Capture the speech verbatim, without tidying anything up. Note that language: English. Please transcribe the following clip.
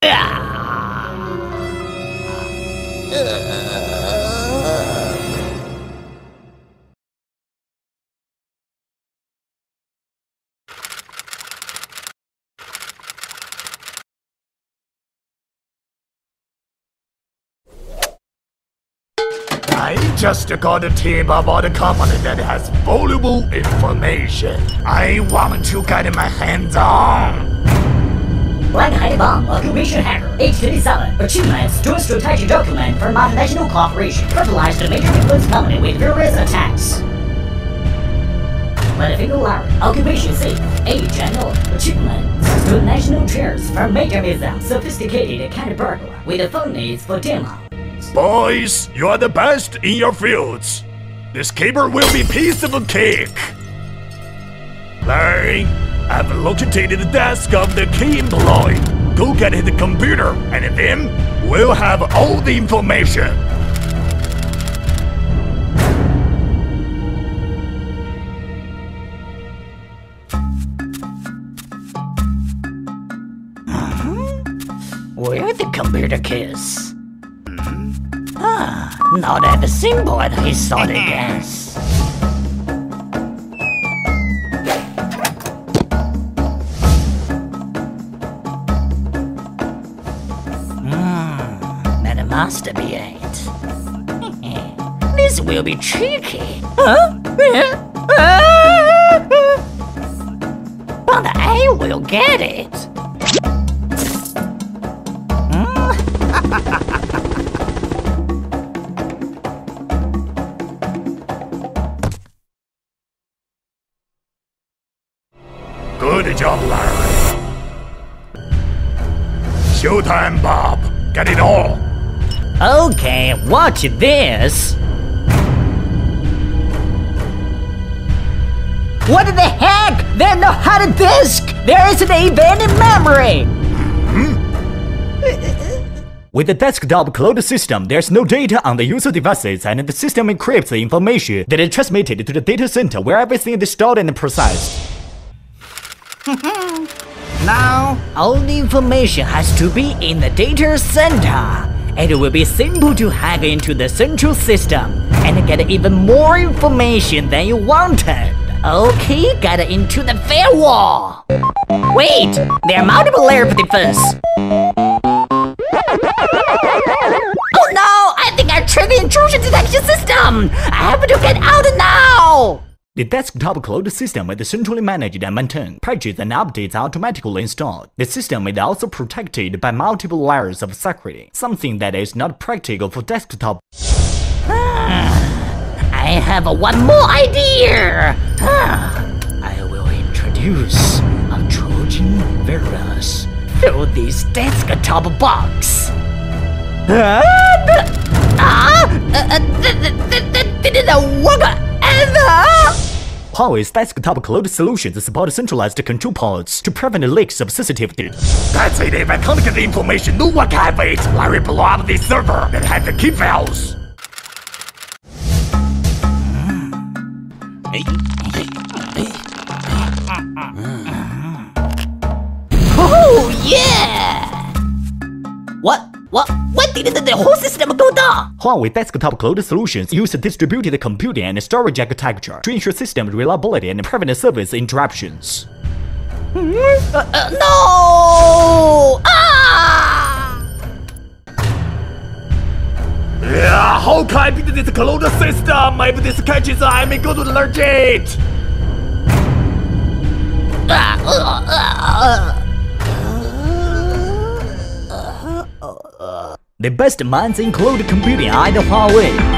I just got a tip about a company that has valuable information. I want to get my hands on. one hundred bomb, a commission hacker, age thirty-seven, achievements, two strategic document for multinational corporation, fertilized a major influence company with various attacks. Manufacturer, occupation safe, age and old, achievements, two national chairs for major missile, sophisticated kind of burglar with a phone needs for demo. Boys, you are the best in your fields. This caper will be piece of a cake. Larry, I've located the desk of the key employee. Go get his computer, and then we'll have all the information. Hmm? Where the computer keys? Ah, now that the symbol at his solid gas. Hmm, that must be it. This will be tricky. Huh? But I will get it. Hmm? Good job, Larry. Showtime, Bob. Get it all. Okay, watch this. What the heck? There's no hard disk. There isn't even in memory. Hmm? With the desktop cloud system, there's no data on the user devices, and the system encrypts the information that is transmitted to the data center where everything is stored and processed. Now, all the information has to be in the data center. It will be simple to hack into the central system and get even more information than you wanted. Okay, get into the firewall. Wait, there are multiple layers of defense. Oh no, I think I triggered intrusion detection system. I have to get out now. The desktop cloud system is centrally managed and maintained. Patches and updates are automatically installed. The system is also protected by multiple layers of security, something that is not practical for desktop. Ah, I have one more idea! Ah, I will introduce a Trojan virus through this desktop box. Ah, ah, uh, uh, didn't work ever! Huawei's desktop cloud solutions support centralized control pods to prevent leaks of sensitive data. That's it. If I can't get the information, no one can have it. Larry blew up the server that had the key files. Oh yeah! What? What? Why didn't the whole system go down? Huawei desktop cloud solutions use distributed computing and storage architecture to ensure system reliability and prevent service interruptions. Mm-hmm. uh, uh, no! Ah! Yeah, how can I beat this cloud system? If this catches, I may go to the legit. Ah, uh, uh, uh. The best minds include computing at Huawei.